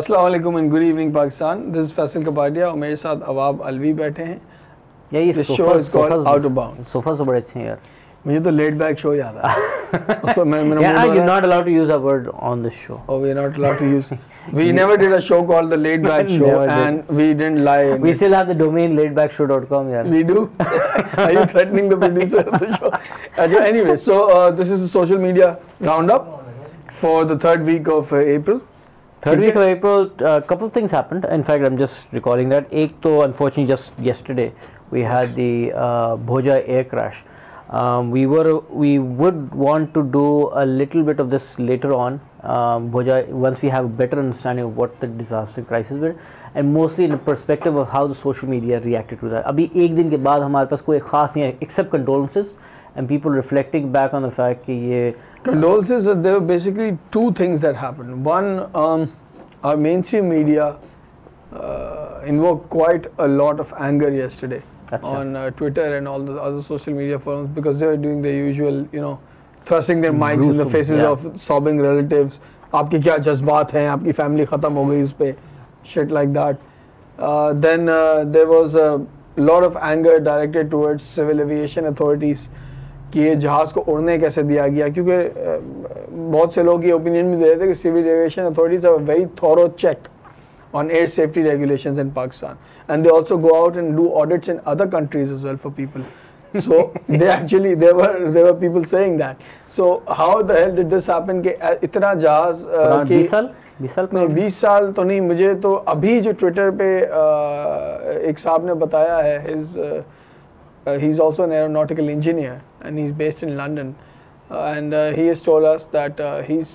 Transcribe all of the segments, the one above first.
अस्सलाम वालेकुम and good evening Pakistan. This is Faisal Kapadia और मेरे साथ अवाब अलवी बैठे हैं। ये show is called out of bounds. Sofa से बड़े अच्छे हैं यार। मुझे तो लेट बैक शो याद आया। सो मैं मेरा you not allowed to use a word on this show. Oh we are not allowed to use. We never did a show called the late back show and we didn't lie. We still have the domain latebackshow.com यार। We do. Are you threatening the producer of the show? अच्छा anyway, so this is a social media round up for the third week of April. A couple of things happened. In fact, I'm just recalling that. Ek to unfortunately just yesterday we had the Bhoja air crash. We would want to do a little bit of this later on. Bhoja, once we have a better understanding of what the disaster crisis were, and mostly in the perspective of how the social media reacted to that. Abhi ek din ke baad hamare paas koi khas nahi hai except condolences. And people reflecting back on the fact that ये condolences, there were basically two things that happened. One, our mainstream media invoked quite a lot of anger yesterday on Twitter and all the other social media forums because they were doing their usual, you know, thrusting their mics in the faces of sobbing relatives. आपकी क्या जज्बात हैं? आपकी family खत्म हो गई उस पे, shit like that. Then there was a lot of anger directed towards civil aviation authorities. कि ये जहाज़ को उड़ने कैसे दिया गया, क्योंकि बहुत से लोग ये ओपिनियन भी दे रहे थे कि civil aviation authorities have a very thorough check on air safety regulations in Pakistan and they also go out and do audits in other countries as well for people, so they actually there were people saying that, so how the hell did this happen कि इतना जहाज़ 20 साल तो नहीं, मुझे तो अभी जो ट्विटर पे एक साहब ने बताया है, he's also an aeronautical engineer and he's based in London, and he has told us that he's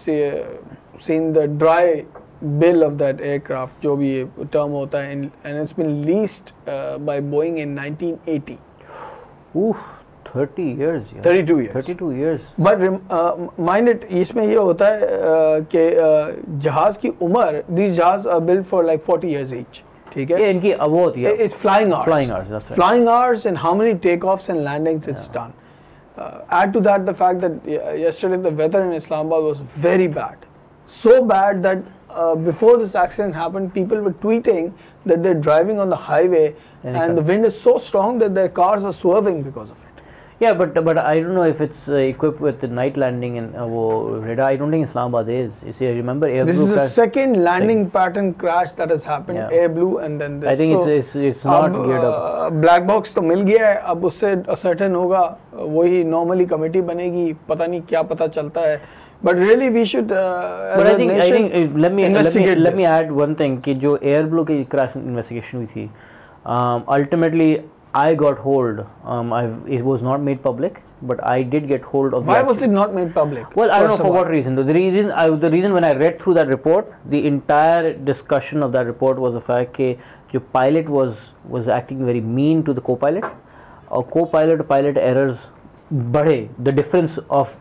seen the dry bill of that aircraft, jo bhi ye term hota hai, and it's been leased by Boeing in 1980. Oof, 30 years. Yeah. 32 years. 32 years. But mind it, इसमें ये होता है कि जहाज की उम्र, these jahaz are built for like 40 years each. ठीक है, ये इनकी अवॉर्ड है, it's flying hours and how many take offs and landings it's done. Add to that the fact that yesterday the weather in Islamabad was very bad, so bad that before this accident happened people were tweeting that they're driving on the highway and the wind is so strong that their cars are swerving because of it. Yeah, but I don't know if it's equipped with the night landing and radar. I don't think Islamabad is. You see, I remember Air Blue. This is the second landing pattern crash that has happened. Yeah. Air Blue and then this. I think so, it's not geared up. Black box तो मिल गया है, अब उससे ascertain होगा, वही normally committee बनेगी, पता नहीं क्या पता चलता है. But really we should as a nation. I think let me add one thing कि जो Air Blue की crash investigation हुई थी, ultimately I got hold. It was not made public, but I did get hold of. Why was it not made public? Well, I don't know for what reason. The reason when I read through that report, the entire discussion of that report was the fact that the pilot was acting very mean to the co-pilot, or co-pilot-pilot errors. The difference of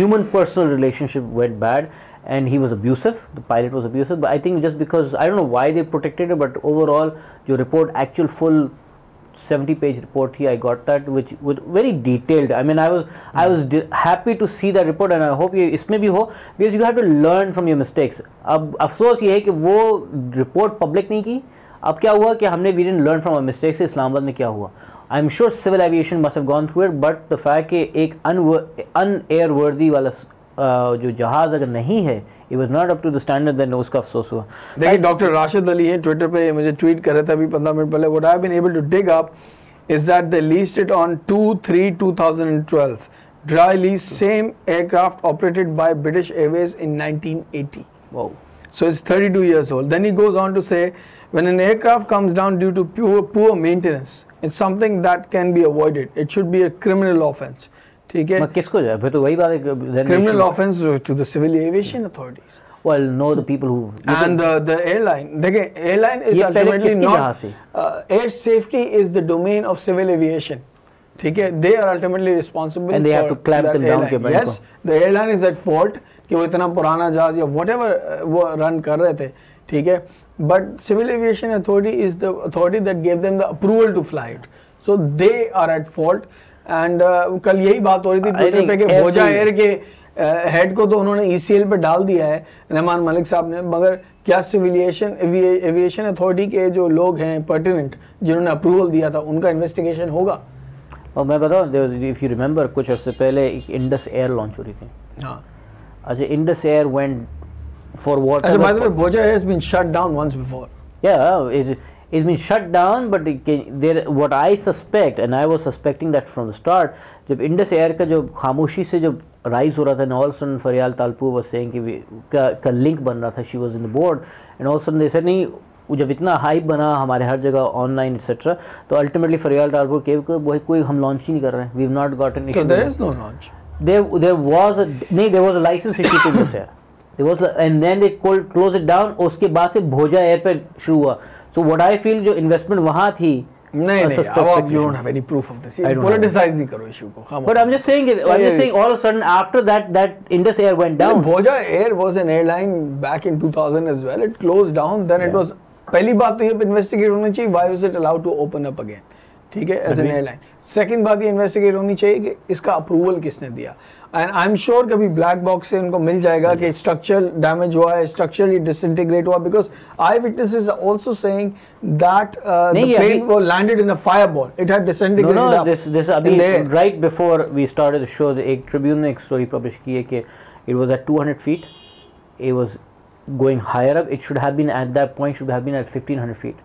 human personal relationship went bad, and he was abusive. The pilot was abusive, but I think just because I don't know why they protected it, but overall, your report actual full. 70-page report here I got that which was very detailed. I mean I was happy to see that report and I hope you इसमें भी हो because you have to learn from your mistakes. अब अफसोस ये है कि वो report public नहीं की. अब क्या हुआ कि हमने we didn't learn from our mistakes. Islamabad में क्या हुआ? I'm sure civil aviation must have gone through it, but the fact कि एक un-airworthy वाला जो जहाज अगर नहीं है, it was not up to the standard, then उसका अफसोस हुआ. देखिए डॉक्टर राशिद अली है ट्विटर पे, मुझे ट्वीट कर रहे थे अभी 15 मिनट पहले. What I have been able to dig up is that they leased it on 2/3/2012 dry lease, same aircraft operated by British Airways in 1980. Wow, so it's 32 years old. Then he goes on to say when an aircraft comes down due to poor maintenance it's something that can be avoided, it should be a criminal offence. ठीक है, किसको जाए फिर? तो वही बात है, criminal offence to the civil aviation authorities. Well no the people who and the airline. देखिए airline is ultimately not, air safety is the domain of civil aviation. ठीक है, they are ultimately responsible and they have to clamp them down के बारे में. Yes, the airline is at fault कि वो इतना पुराना जहाज या व्हाटएवर वो रन कर रहे थे. ठीक है, but civil aviation authority is the authority that give them the approval to fly it, so they are at fault. And कल यही बात हो रही थी ट्विटर पे कि भोजा एयर के हेड को तो उन्होंने ECL पे डाल दिया है रहमान मलिक साहब ने, मगर क्या सिविल एविएशन अथॉरिटी के जो लोग हैं पर्टिनेंट जिन्होंने अप्रूवल दिया था उनका इन्वेस्टिगेशन होगा? और मैं बताऊँ, इफ़ यू रिमेंबर कुछ अर्से पहले एक इंडस एयर लॉन्च हो रही थी। हाँ अच्छा, Indus air went for what? अच्छा, by the way Bhoja air has been shut down once before. या it's been shut down, but there what I suspect, and I was suspecting that from the start, जब Indus air का जो खामोशी से जो rise हो रहा था, and all sudden Faryal Talpur was saying कि का लिंक बन रहा था, she was in the board, and all sudden they said नहीं, जब इतना हाइप बना हमारे हर जगह ऑनलाइन एक्सेट्रा, तो अल्टीमेटली फरियाल तालपुर के कोई हम लॉन्च ही नहीं कर रहे हैं, we have not gotten it, there is no launch, there was a licence issue to Indus Air, and then they close it down. उसके बाद से भोजा एयर पे शुरू हुआ। So what I feel जो इन्वेस्टमेंट वहाँ थी, नहीं अब you don't have any proof of this, politicize नहीं करो issue को। But I'm just saying, all of a sudden after that Indus Air went down. Bhoja Air was an airline back in 2000 as well. It closed down. Then it was, पहली बात तो ये investigate होना चाहिए, why was it allowed to open up again? ठीक है, as an airline. Second बात ये investigate होनी चाहिए कि इसका approval किसने दिया? And I'm sure कभी black box से उनको मिल जाएगा कि structural damage हुआ है, structurally disintegrate हुआ, because eyewitnesses are also saying that the plane was landed in a fireball. It had disintegrated. No, this अभी right before we started the show, एक Tribune ने एक story publish की है कि it was at 200 feet, it was going higher up. It should have been at that point should have been at 1500 feet.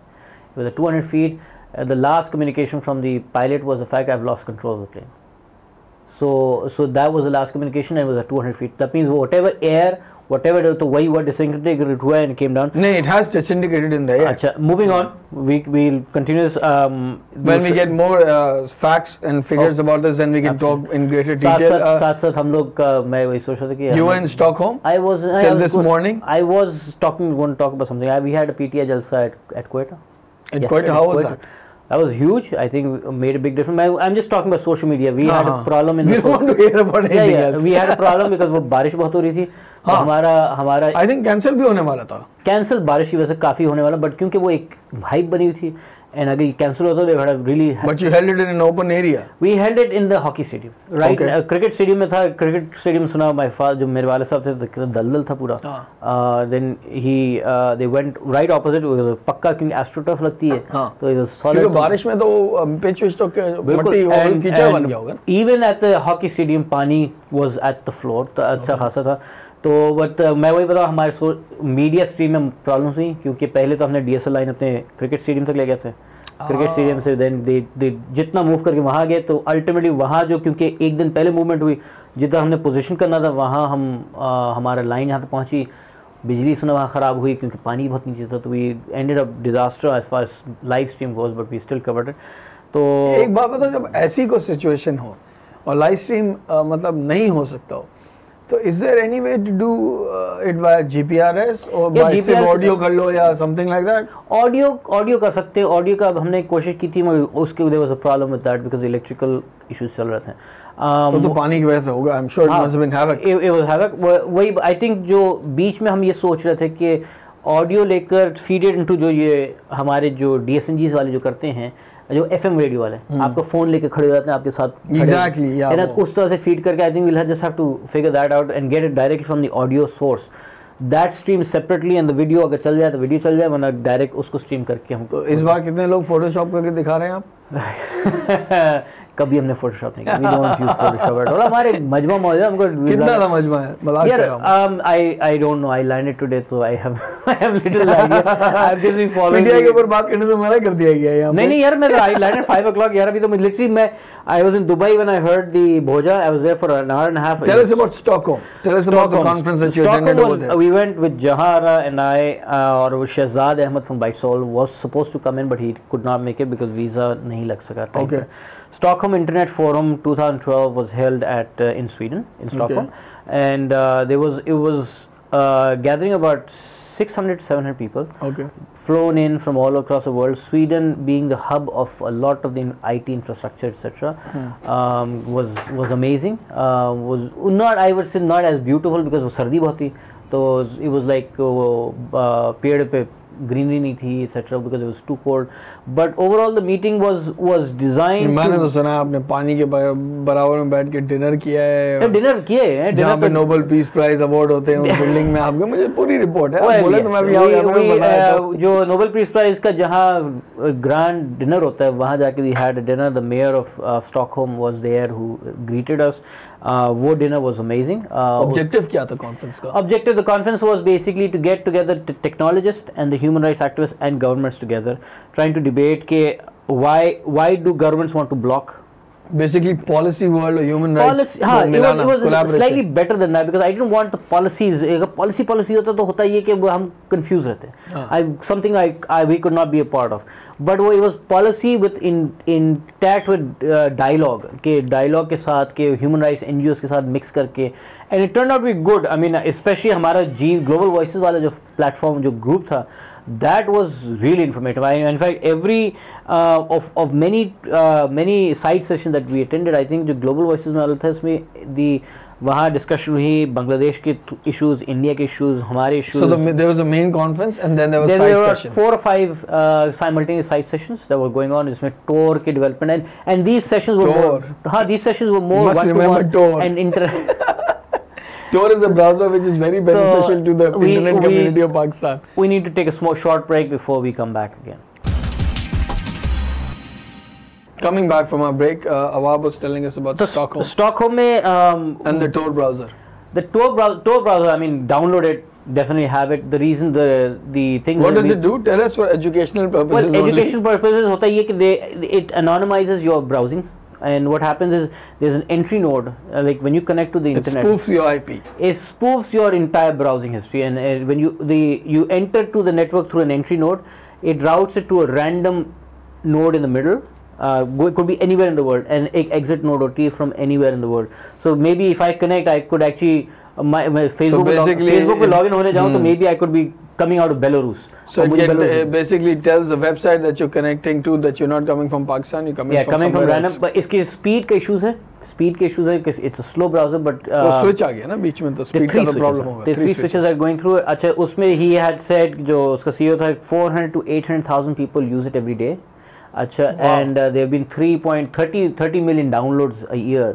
It was at 200 feet. The last communication from the pilot was the fact I've lost control of the plane. So that was the last communication, and it was at 200 feet. That means whatever air, so why what disintegrated where and came down? No, it has disintegrated in the air. Achha, moving on, we'll continue this. When we get more facts and figures about this, then we can talk in greater detail. साथ हम लोग मैं वही सोच रहा था कि you were in Stockholm? I was till this morning. I was going to talk about something. We had a PTA jalsa at Quetta. At Quetta, how was that? That was huge. I think it made a big difference. I'm just talking about social media. We had a problem in. We don't want to hear about anything else. We had a problem because वो बारिश बहुत हो रही थी. हमारा I think cancel भी होने वाला था. Cancel बारिश की वजह से काफी होने वाला, but क्योंकि वो एक hype बनी हुई थी, and अगर cancel होता तो we really. But you held it in an open area. We held it in the hockey stadium, right? Cricket stadium में था. Cricket stadium सुना my father, जो मेरे वाले साहब थे, तो दलदल था पूरा. Then they went right opposite. पक्का क्योंकि astroturf लगती है. तो it was solid. बारिश में तो पिच विच तो मट्टी और कीचड़ बन गया होगा. Even at the hockey stadium पानी was at the floor. तो अच्छा खासा था. तो बट मैं वही बताऊँ, हमारे मीडिया स्ट्रीम में प्रॉब्लम्स हुई क्योंकि पहले तो हमने DSL लाइन अपने क्रिकेट स्टेडियम तक ले गए थे. क्रिकेट स्टेडियम से देन दे जितना मूव करके वहाँ गए, तो अल्टीमेटली वहाँ जो क्योंकि एक दिन पहले मूवमेंट हुई, जितना हमने पोजीशन करना था वहाँ हमारा लाइन यहाँ तक पहुँची. बिजली सुना वहाँ ख़राब हुई क्योंकि पानी बहुत नीचे था, तो we ended up disaster as far as live stream goes, but we still covered it. तो एक बात बताओ, जब ऐसी कोई सिचुएशन हो और लाइव स्ट्रीम मतलब नहीं हो सकता हो, तो is there any way to do it via GPRS or by सिर्फ ऑडियो कर लो या something like that? ऑडियो कर सकते हैं. ऑडियो का हमने कोशिश की थी, मगर उसके there was a problem with that because electrical issues चल रहे थे. तो पानी की वजह से होगा, I'm sure it must have been havoc. It was havoc. वही I think जो बीच में हम ये सोच रहे थे कि ऑडियो लेकर feeded into जो ये हमारे जो DSNGs वाले जो करते हैं, जो FM रेडियो वाले आपको फोन लेके खड़े हो जाते हैं आपके साथ, एग्जैक्टली यार, उस तरह से फीड करके I think we will just have to figure that out and get it directly from the audio source, that stream separately, and the video अगर चल जाए तो वीडियो चल जाए, वरना डायरेक्ट उसको स्ट्रीम करके हम. तो इस बार कितने लोग फोटोशॉप करके दिखा रहे हैं आप? कभी हमने फोटोशॉप नहीं किया. हमारे मजमा मौजूद हमको कितना था मजमा है मलाल कर रहा हूं. I don't know, I learn it today, so I have little idea. I have just been following media के ऊपर बात करने से मना कर दिया गया है. नहीं यार, मैं आई लर्न एट 5 o'clock यार. अभी तो लिटरली मैं I was in Dubai when I heard the Bhoja. I was there for an hour and half. Tell us about Stockholm, tell us about the conference that you attended over there. We went with Zahra and I और Shahzad Ahmad from Bytes all was supposed to come in, but he could not make it because visa नहीं लग सका. Okay, Stockholm Internet Forum 2012 was held at in Sweden, in Stockholm, and it was gathering about 600-700 people, flown in from all across the world. Sweden being the hub of a lot of the IT infrastructure, etc., was amazing. Was not, I would say, not as beautiful because it was sardi bahut thi. So it was like peer to peer greenery नहीं थी etcetera because it was too cold, but overall the meeting was design. मैंने तो सुना आपने पानी के बराबर में बैठ के डिनर किया है। डिनर किए हैं जहाँ पे नोबेल पीस प्राइज अवार्ड होते हैं उस बिल्डिंग में आपके, मुझे पूरी रिपोर्ट है, बोला तो मैं भी आऊंगा। जो नोबेल पीस प्राइज का जहाँ ग्रैंड डिनर होता है वहाँ जाके we had a dinner. The mayor of Stockholm was there who greeted us. वो डिनर वाज अमेजिंग। ऑब्जेक्टिव क्या था कॉन्फ्रेंस का? Objective the conference was basically to get together technologist and the human rights activist and governments together, trying to debate के why do governments want to block basically policy world or human rights मिलाना, it was slightly better than that because I didn't want the policies। policy होता तो होता ये कि हम confused रहते हैं। we could not be a part of, but it was policy with intact with dialogue के साथ के human rights NGOs के साथ mix करके, and it turned out to be good। I mean especially हमारा Global Voices वाला जो platform जो group था, that was really informative। I, in fact every of many side sessions that we attended, I think the Global Voices में आया था, इसमें the वहाँ discussion हुई बांग्लादेश के issues, India के issues, हमारे issues। So there was a main conference and then there were side sessions. There were 4 or 5 simultaneous side sessions that were going on, जिसमें Tor के development and these sessions were more, these sessions were more one-to-one and Tor is a browser which is very beneficial to the internet community of Pakistan. We need to take a small short break before we come back again. Coming back from our break, Awab was telling us about Stockholm. Stockholm mein, and the Tor browser. The Tor browser, I mean, download it. Definitely have it. The reason the things. What does it do? Tell us, for educational purposes only. Well, educational purposes hota hai ki it anonymizes your browsing. And what happens is there's an entry node, like when you connect to the internet, it spoofs your IP. It spoofs your entire browsing history, and when you enter to the network through an entry node, it routes it to a random node in the middle. It could be anywhere in the world, and an exit node OT from anywhere in the world. So maybe if I connect, I could actually my Facebook login होने जाऊँ तो maybe I could be coming out of Belarus. So it basically tells the website that you're connecting to that you're not coming from Pakistan, you're coming from somewhere else. Random, but इसके speed के issues है, it's a slow browser, but वो switch आ गया ना बीच में, तो speed का problem होगा। The three switches are going through। अच्छा, उसमें he had said जो उसका CEO था, 400,000 to 800,000 people use it every day। अच्छा, and there have been 30 million downloads a year।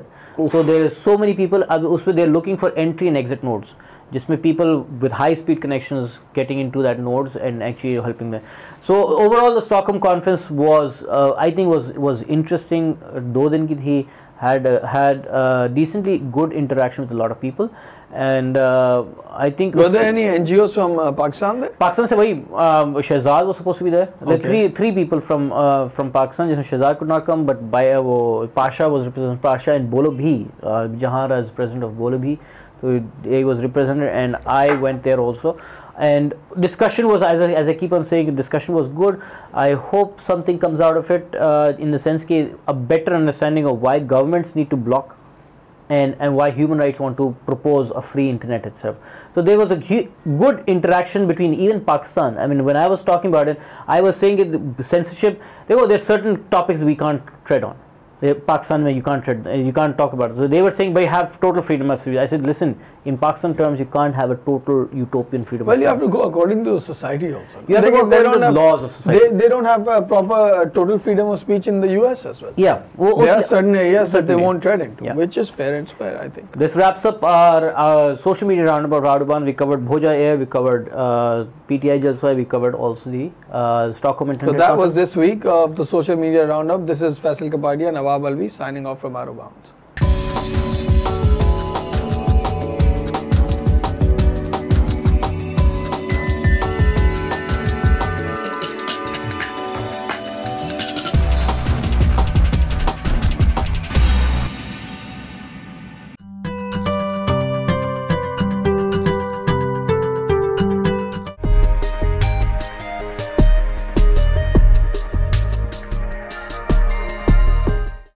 So there are so many people। अब उसमें they're looking for entry and exit nodes, जिसमें people with high speed connections getting into that nodes and actually helping them. So overall the Stockholm conference was I think was interesting। 2 दिन की थी, had decently good interaction with a lot of people, and I think were there any NGOs from Pakistan there? Pakistan se wahi Shehzad was supposed to be there. Okay. Three people from Pakistan, jisme Shehzad could not come, but by wo Pasha was represented, Pasha and Bolo Bhi, Jahara is president of Bolo Bhi, so he was represented, and I went there also. And discussion was, as I keep on saying, discussion was good. I hope something comes out of it in the sense that a better understanding of why governments need to block and why human rights want to propose a free internet itself. So there was a good interaction between even Pakistan. I mean, when I was talking about it, I was saying that the censorship, there are certain topics we can't tread on. Pakistan mein you can't talk about it. So they were saying, but you have total freedom of speech. I said, listen, in Pakistan terms, you can't have a total utopian freedom. Well, you have to go according to society also. You have to go according to the laws of society. They don't have a proper total freedom of speech in the US as well. Yeah. There are certain areas that they won't tread into, which is fair and square, I think. This wraps up our social media roundabout. We covered Bhoja Air, we covered PTI Jalsa, we covered also the Stockholm Internet. So that was this week of the social media roundup. This is Faisal Kapadia and Awab Alvi signing off from Out of Bounds.